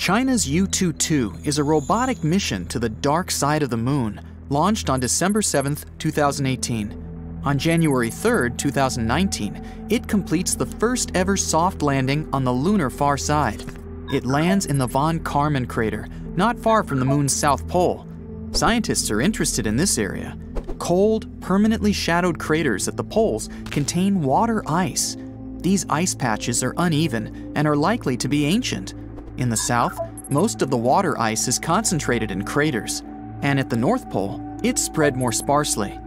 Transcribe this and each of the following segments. China's Yutu-2 is a robotic mission to the dark side of the moon, launched on December 7, 2018. On January 3, 2019, it completes the first ever soft landing on the lunar far side. It lands in the Von Karman Crater, not far from the moon's south pole. Scientists are interested in this area. Cold, permanently shadowed craters at the poles contain water ice. These ice patches are uneven and are likely to be ancient. In the south, most of the water ice is concentrated in craters, and at the North Pole, it's spread more sparsely.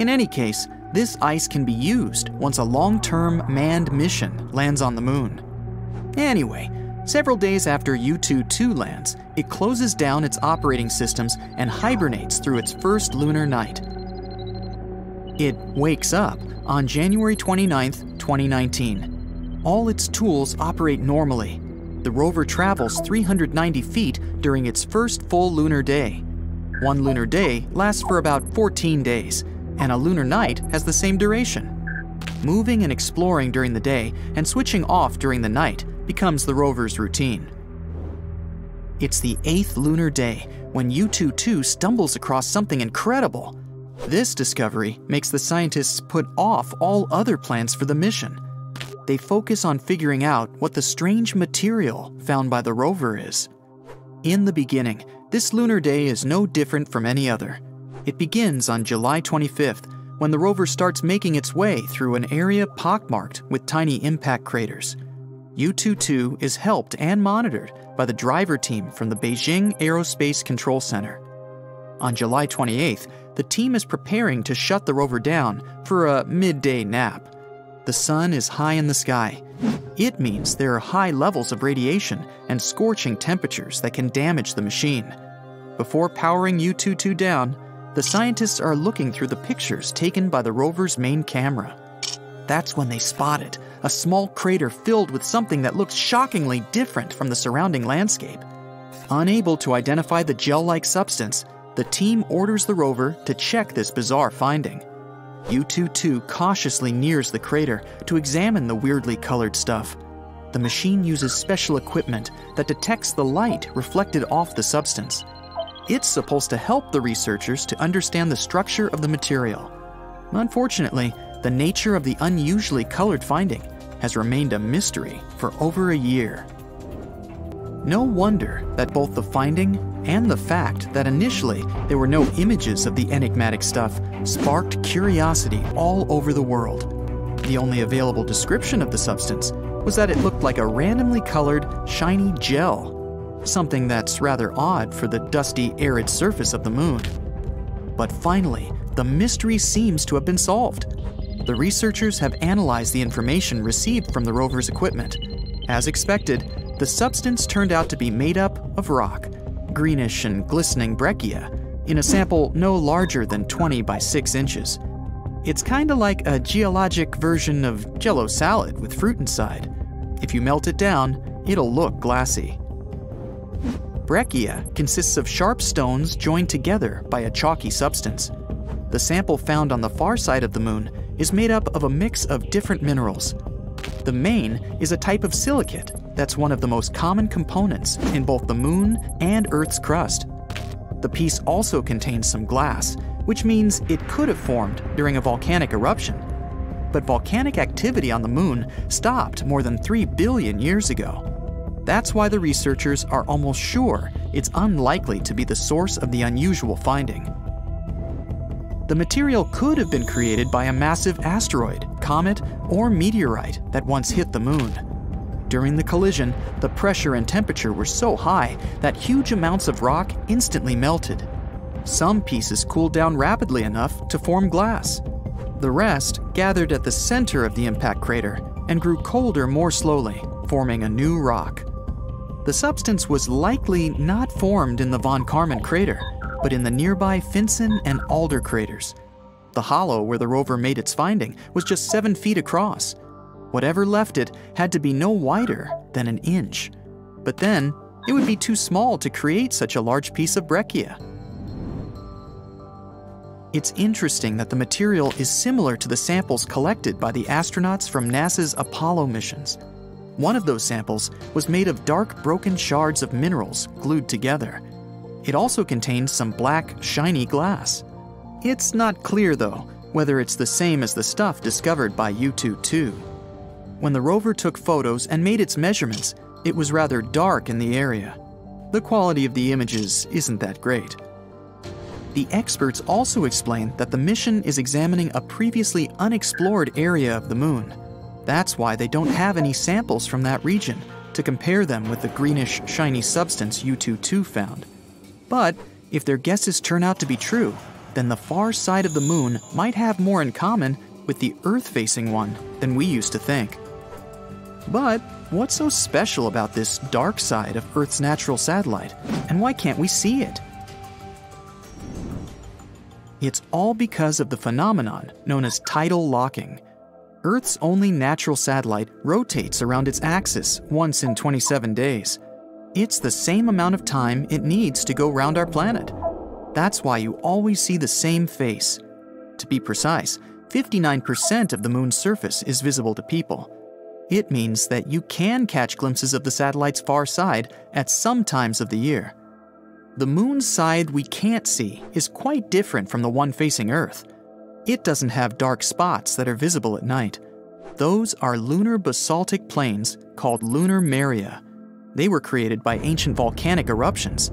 In any case, this ice can be used once a long-term manned mission lands on the moon. Anyway, several days after Yutu-2 lands, it closes down its operating systems and hibernates through its first lunar night. It wakes up on January 29, 2019. All its tools operate normally. The rover travels 390 feet during its first full lunar day. One lunar day lasts for about 14 days, and a lunar night has the same duration. Moving and exploring during the day and switching off during the night becomes the rover's routine. It's the 8th lunar day when Yutu-2 stumbles across something incredible. This discovery makes the scientists put off all other plans for the mission. They focus on figuring out what the strange material found by the rover is. In the beginning, this lunar day is no different from any other. It begins on July 25th, when the rover starts making its way through an area pockmarked with tiny impact craters. Yutu-2 is helped and monitored by the driver team from the Beijing Aerospace Control Center. On July 28th, the team is preparing to shut the rover down for a midday nap. The sun is high in the sky. It means there are high levels of radiation and scorching temperatures that can damage the machine. Before powering Yutu-2 down, the scientists are looking through the pictures taken by the rover's main camera. That's when they spot it, a small crater filled with something that looks shockingly different from the surrounding landscape. Unable to identify the gel-like substance, the team orders the rover to check this bizarre finding. Yutu-2 cautiously nears the crater to examine the weirdly colored stuff. The machine uses special equipment that detects the light reflected off the substance. It's supposed to help the researchers to understand the structure of the material. Unfortunately, the nature of the unusually colored finding has remained a mystery for over a year. No wonder that both the finding and the fact that initially there were no images of the enigmatic stuff sparked curiosity all over the world. The only available description of the substance was that it looked like a randomly colored, shiny gel, something that's rather odd for the dusty, arid surface of the moon. But finally, the mystery seems to have been solved. The researchers have analyzed the information received from the rover's equipment. As expected, the substance turned out to be made up of rock, greenish and glistening breccia, in a sample no larger than 20 by 6 inches. It's kinda like a geologic version of Jell-O salad with fruit inside. If you melt it down, it'll look glassy. Breccia consists of sharp stones joined together by a chalky substance. The sample found on the far side of the moon is made up of a mix of different minerals. The main is a type of silicate that's one of the most common components in both the moon and Earth's crust. The piece also contains some glass, which means it could have formed during a volcanic eruption. But volcanic activity on the moon stopped more than 3 billion years ago. That's why the researchers are almost sure it's unlikely to be the source of the unusual finding. The material could have been created by a massive asteroid, comet, or meteorite that once hit the moon. During the collision, the pressure and temperature were so high that huge amounts of rock instantly melted. Some pieces cooled down rapidly enough to form glass. The rest gathered at the center of the impact crater and grew colder more slowly, forming a new rock. The substance was likely not formed in the Von Karman crater, but in the nearby Finsen and Alder craters. The hollow where the rover made its finding was just 7 feet across. Whatever left it had to be no wider than an inch. But then, it would be too small to create such a large piece of breccia. It's interesting that the material is similar to the samples collected by the astronauts from NASA's Apollo missions. One of those samples was made of dark, broken shards of minerals glued together. It also contained some black, shiny glass. It's not clear, though, whether it's the same as the stuff discovered by Yutu-2. When the rover took photos and made its measurements, it was rather dark in the area. The quality of the images isn't that great. The experts also explained that the mission is examining a previously unexplored area of the moon. That's why they don't have any samples from that region to compare them with the greenish, shiny substance Yutu-2 found. But if their guesses turn out to be true, then the far side of the moon might have more in common with the Earth-facing one than we used to think. But what's so special about this dark side of Earth's natural satellite, and why can't we see it? It's all because of the phenomenon known as tidal locking. Earth's only natural satellite rotates around its axis once in 27 days. It's the same amount of time it needs to go round our planet. That's why you always see the same face. To be precise, 59% of the moon's surface is visible to people. It means that you can catch glimpses of the satellite's far side at some times of the year. The moon's side we can't see is quite different from the one facing Earth. It doesn't have dark spots that are visible at night. Those are lunar basaltic plains called lunar maria. They were created by ancient volcanic eruptions.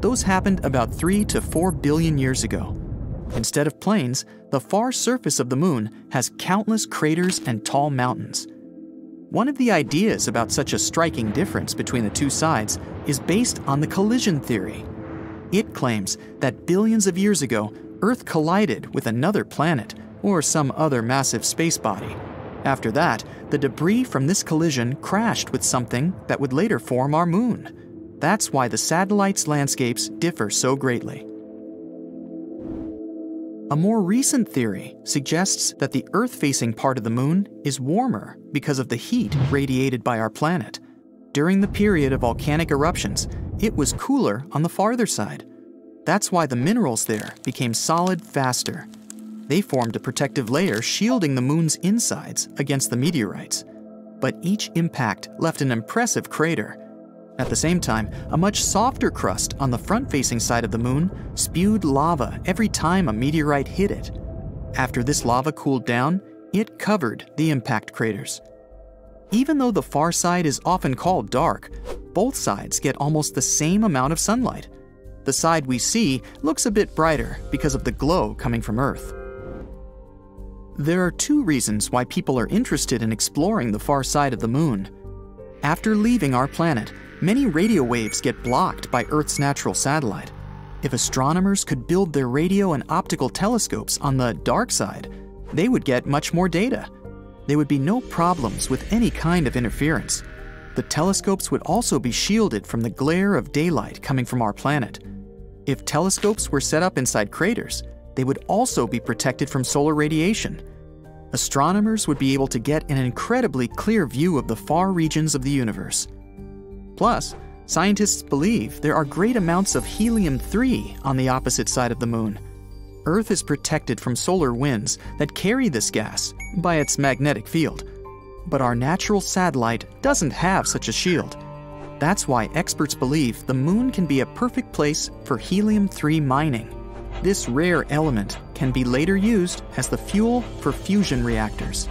Those happened about 3 to 4 billion years ago. Instead of plains, the far surface of the moon has countless craters and tall mountains. One of the ideas about such a striking difference between the two sides is based on the collision theory. It claims that billions of years ago, Earth collided with another planet or some other massive space body. After that, the debris from this collision crashed with something that would later form our moon. That's why the satellite's landscapes differ so greatly. A more recent theory suggests that the Earth-facing part of the moon is warmer because of the heat radiated by our planet. During the period of volcanic eruptions, it was cooler on the farther side. That's why the minerals there became solid faster. They formed a protective layer shielding the moon's insides against the meteorites. But each impact left an impressive crater. At the same time, a much softer crust on the front-facing side of the moon spewed lava every time a meteorite hit it. After this lava cooled down, it covered the impact craters. Even though the far side is often called dark, both sides get almost the same amount of sunlight. The side we see looks a bit brighter because of the glow coming from Earth. There are two reasons why people are interested in exploring the far side of the moon. After leaving our planet, many radio waves get blocked by Earth's natural satellite. If astronomers could build their radio and optical telescopes on the dark side, they would get much more data. There would be no problems with any kind of interference. The telescopes would also be shielded from the glare of daylight coming from our planet. If telescopes were set up inside craters, they would also be protected from solar radiation. Astronomers would be able to get an incredibly clear view of the far regions of the universe. Plus, scientists believe there are great amounts of helium-3 on the opposite side of the moon. Earth is protected from solar winds that carry this gas by its magnetic field. But our natural satellite doesn't have such a shield. That's why experts believe the moon can be a perfect place for helium-3 mining. This rare element can be later used as the fuel for fusion reactors.